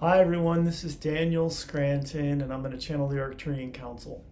Hi everyone, this is Daniel Scranton and I'm going to channel the Arcturian Council.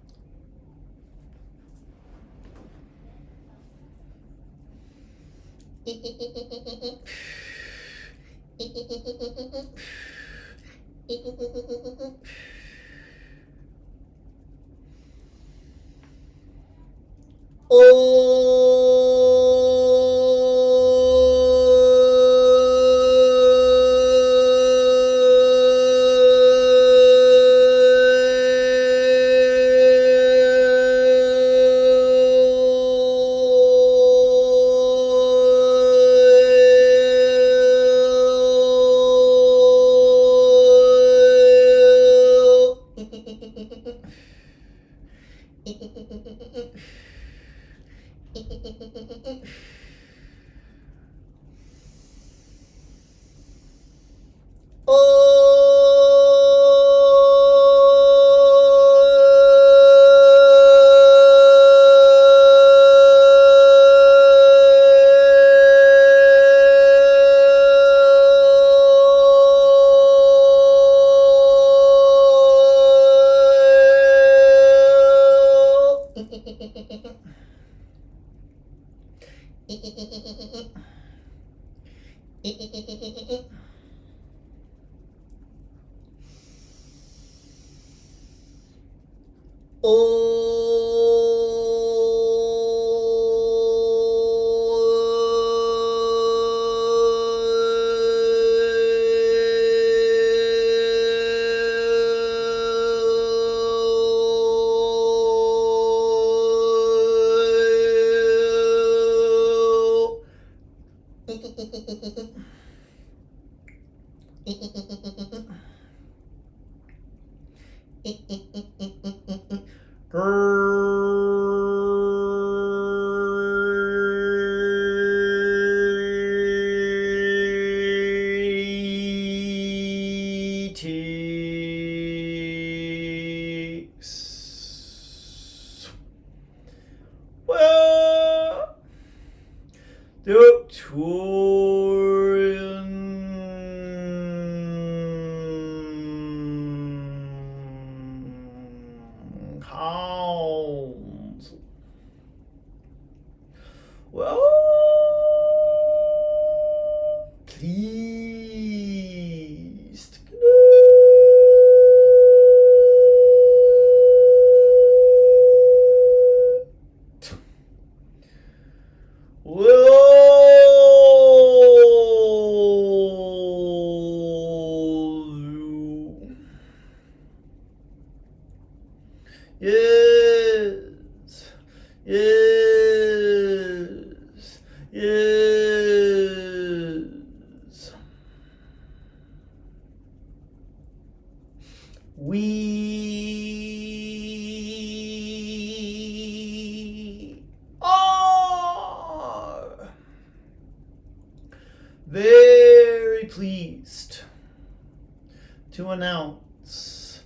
Announce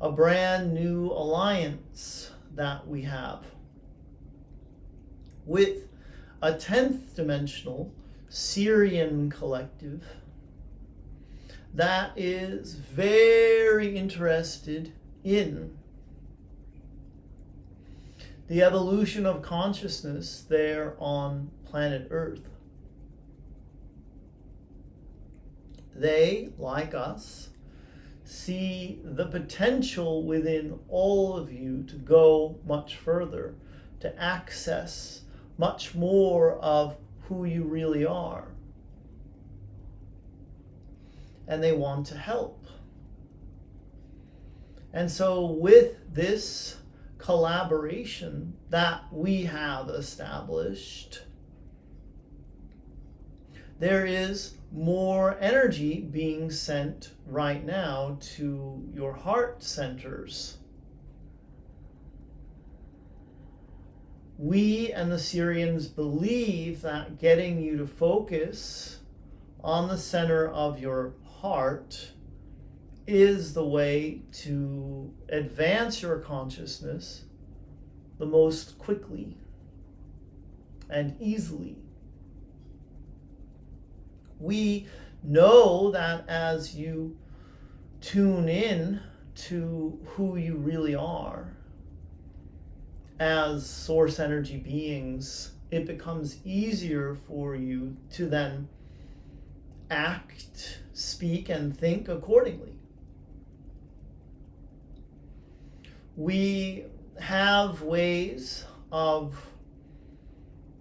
a brand new alliance that we have with a 10th dimensional Sirian collective that is very interested in the evolution of consciousness there on planet Earth. They, like us, see the potential within all of you to go much further, to access much more of who you really are. And they want to help. And so with this collaboration that we have established, there is more energy being sent right now to your heart centers. We and the Sirians believe that getting you to focus on the center of your heart is the way to advance your consciousness the most quickly and easily. We know that as you tune in to who you really are as source energy beings, it becomes easier for you to then act, speak, and think accordingly. We have ways of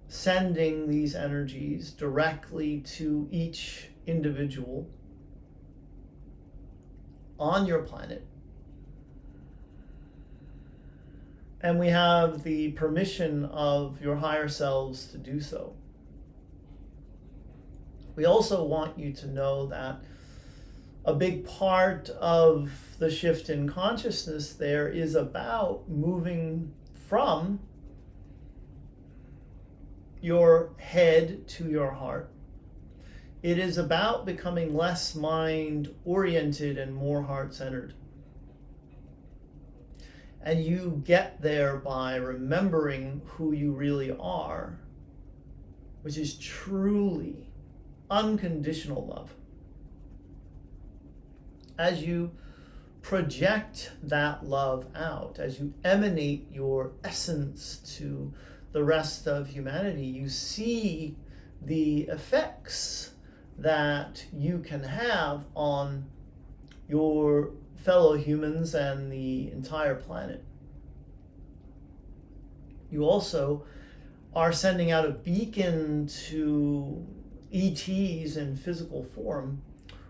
sending these energies directly to each individual on your planet. And we have the permission of your higher selves to do so. We also want you to know that a big part of the shift in consciousness there is about moving from your head to your heart. It is about becoming less mind-oriented and more heart-centered. And you get there by remembering who you really are, which is truly unconditional love. As you project that love out, as you emanate your essence to the rest of humanity, you see the effects that you can have on your fellow humans and the entire planet. You also are sending out a beacon to ETs in physical form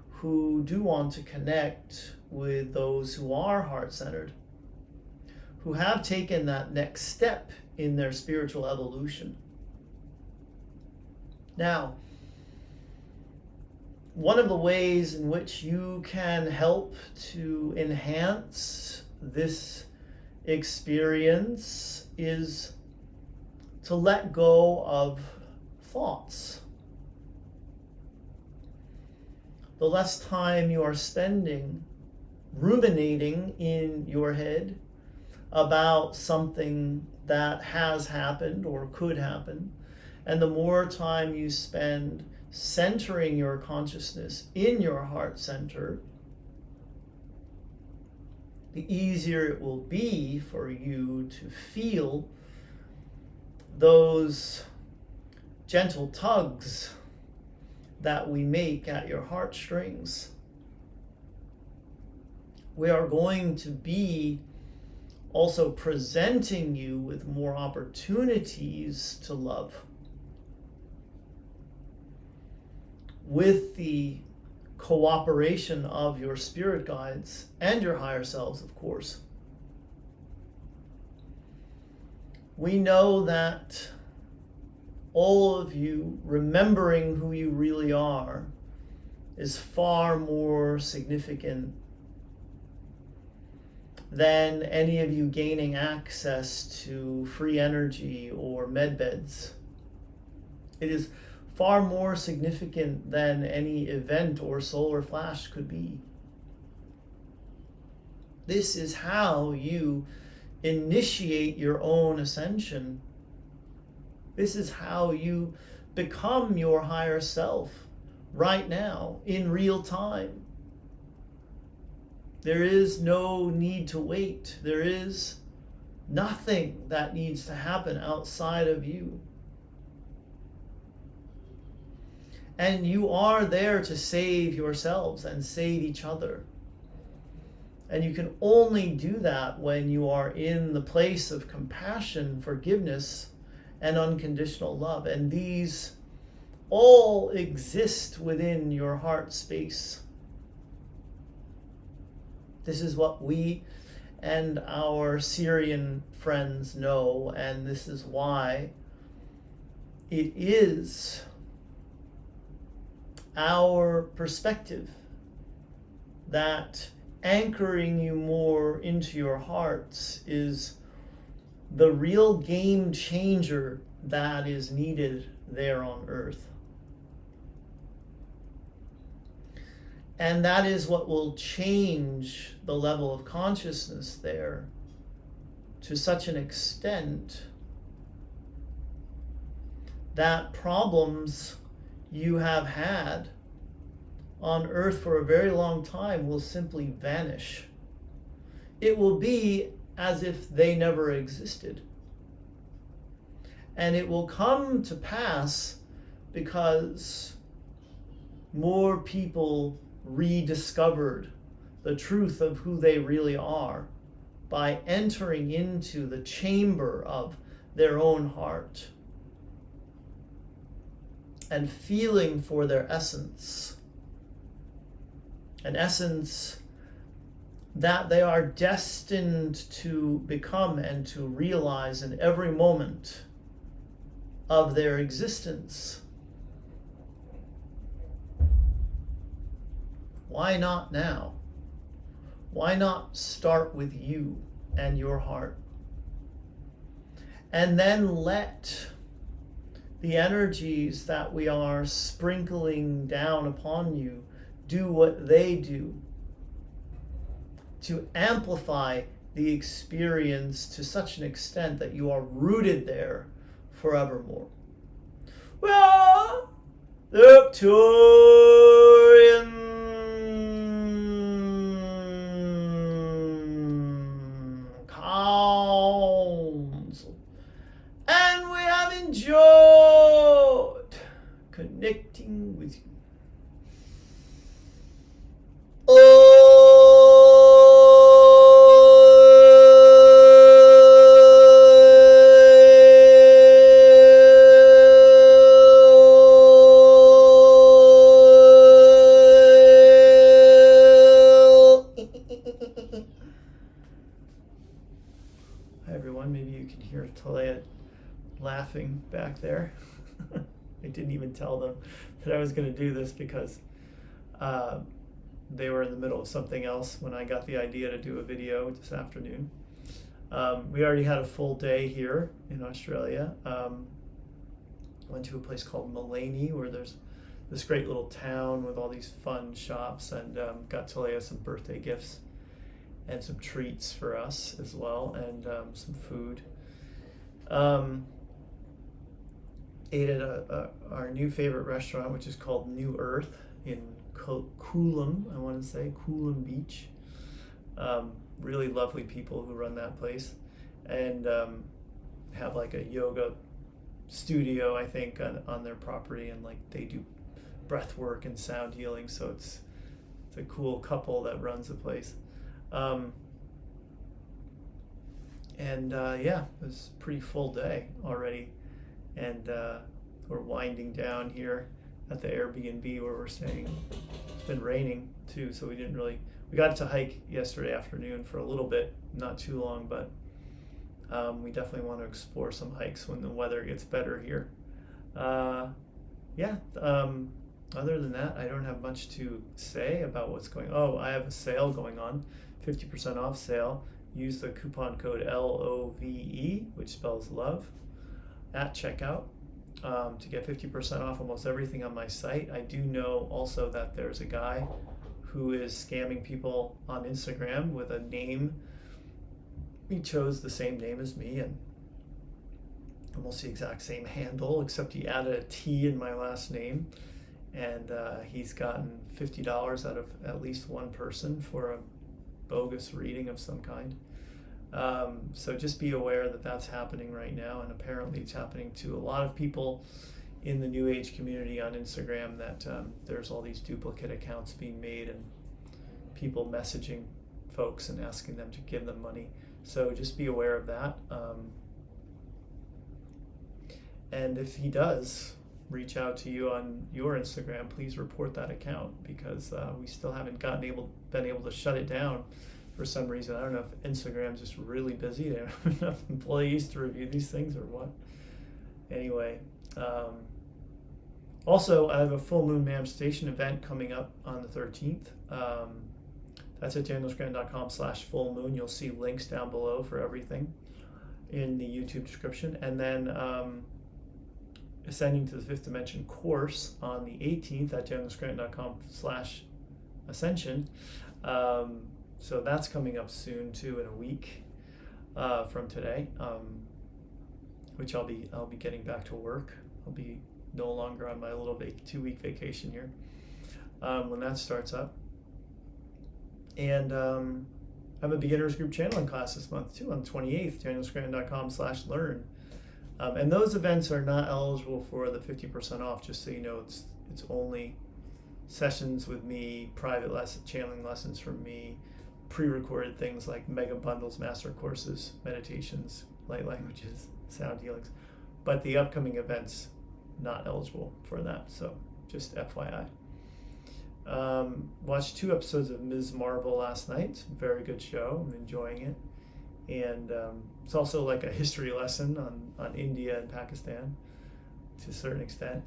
who do want to connect with those who are heart-centered, who have taken that next step in their spiritual evolution. Now, one of the ways in which you can help to enhance this experience is to let go of thoughts. The less time you are spending ruminating in your head about something that has happened or could happen, and the more time you spend centering your consciousness in your heart center, the easier it will be for you to feel those gentle tugs that we make at your heartstrings. We are going to be also presenting you with more opportunities to love. With the cooperation of your spirit guides and your higher selves, of course. We know that all of you remembering who you really are is far more significant than any of you gaining access to free energy or med beds. It is far more significant than any event or solar flash could be. This is how you initiate your own ascension. This is how you become your higher self right now, in real time. There is no need to wait. There is nothing that needs to happen outside of you. And you are there to save yourselves and save each other. And you can only do that when you are in the place of compassion, forgiveness, and unconditional love. And these all exist within your heart space. This is what we and our Sirian friends know, and this is why it is our perspective that anchoring you more into your hearts is the real game changer that is needed there on Earth. And that is what will change the level of consciousness there to such an extent that problems you have had on Earth for a very long time will simply vanish. It will be as if they never existed. And it will come to pass because more people rediscovered the truth of who they really are by entering into the chamber of their own heart and feeling for their essence, an essence that they are destined to become and to realize in every moment of their existence. Why not now? Why not start with you and your heart? And then let the energies that we are sprinkling down upon you do what they do to amplify the experience to such an extent that you are rooted there forevermore. Well, the Arcturian Council, and we have enjoyed connecting with you. Laughing back there. I didn't even tell them that I was going to do this because they were in the middle of something else when I got the idea to do a video this afternoon. We already had a full day here in Australia. Went to a place called Mullaney where there's this great little town with all these fun shops, and got Talia some birthday gifts and some treats for us as well, and some food. Ate at our new favorite restaurant, which is called New Earth in Coolum, I want to say, Coolum Beach. Really lovely people who run that place, and have like a yoga studio, I think, on their property, and like they do breath work and sound healing, so it's a cool couple that runs the place. Yeah, it was a pretty full day already. And we're winding down here at the Airbnb where we're staying. It's been raining too, so we got to hike yesterday afternoon for a little bit, not too long, but we definitely want to explore some hikes when the weather gets better here. Other than that, I don't have much to say about what's going on. Oh, I have a sale going on, 50% off sale. Use the coupon code LOVE, which spells love, at checkout to get 50% off almost everything on my site. I do know also that there's a guy who is scamming people on Instagram with a name. He chose the same name as me and almost the exact same handle, except he added a T in my last name. And he's gotten $50 out of at least one person for a bogus reading of some kind. So just be aware that that's happening right now, and apparently it's happening to a lot of people in the New Age community on Instagram, that there's all these duplicate accounts being made and people messaging folks and asking them to give them money. So just be aware of that. And if he does reach out to you on your Instagram, please report that account, because we still haven't been able to shut it down. For some reason, I don't know if Instagram's just really busy. They don't have enough employees to review these things or what. Anyway, also I have a full moon manifestation event coming up on the 13th. That's at danielscranton.com/full moon. You'll see links down below for everything in the YouTube description. And then Ascending to the Fifth Dimension course on the 18th at danielscranton.com/ascension. So that's coming up soon too, in a week from today, which I'll be getting back to work. I'll be no longer on my little 2-week vacation here. when that starts up. And I have a beginners group channeling class this month too on the 28th, danielscranton.com/learn. And those events are not eligible for the 50% off, just so you know. It's only sessions with me, private lesson, channeling lessons from me, pre-recorded things like mega bundles, master courses, meditations, light languages, sound healings. But the upcoming events, not eligible for that, so just FYI. Watched 2 episodes of Ms. Marvel last night. It's a very good show. I'm enjoying it. And it's also like a history lesson on India and Pakistan to a certain extent.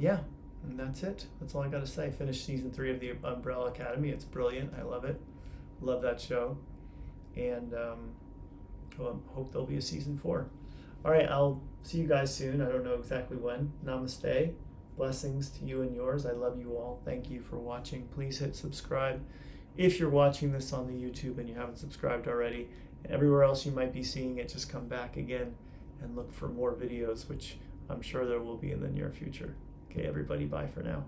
Yeah, and that's it. That's all I got to say. Finished season 3 of the Umbrella Academy. It's brilliant. I love it. Love that show. And well, I hope there'll be a season 4. All right, I'll see you guys soon. I don't know exactly when. Namaste. Blessings to you and yours. I love you all. Thank you for watching. Please hit subscribe if you're watching this on the YouTube and you haven't subscribed already. Everywhere else you might be seeing it, just come back again and look for more videos, which I'm sure there will be in the near future. Okay, everybody, bye for now.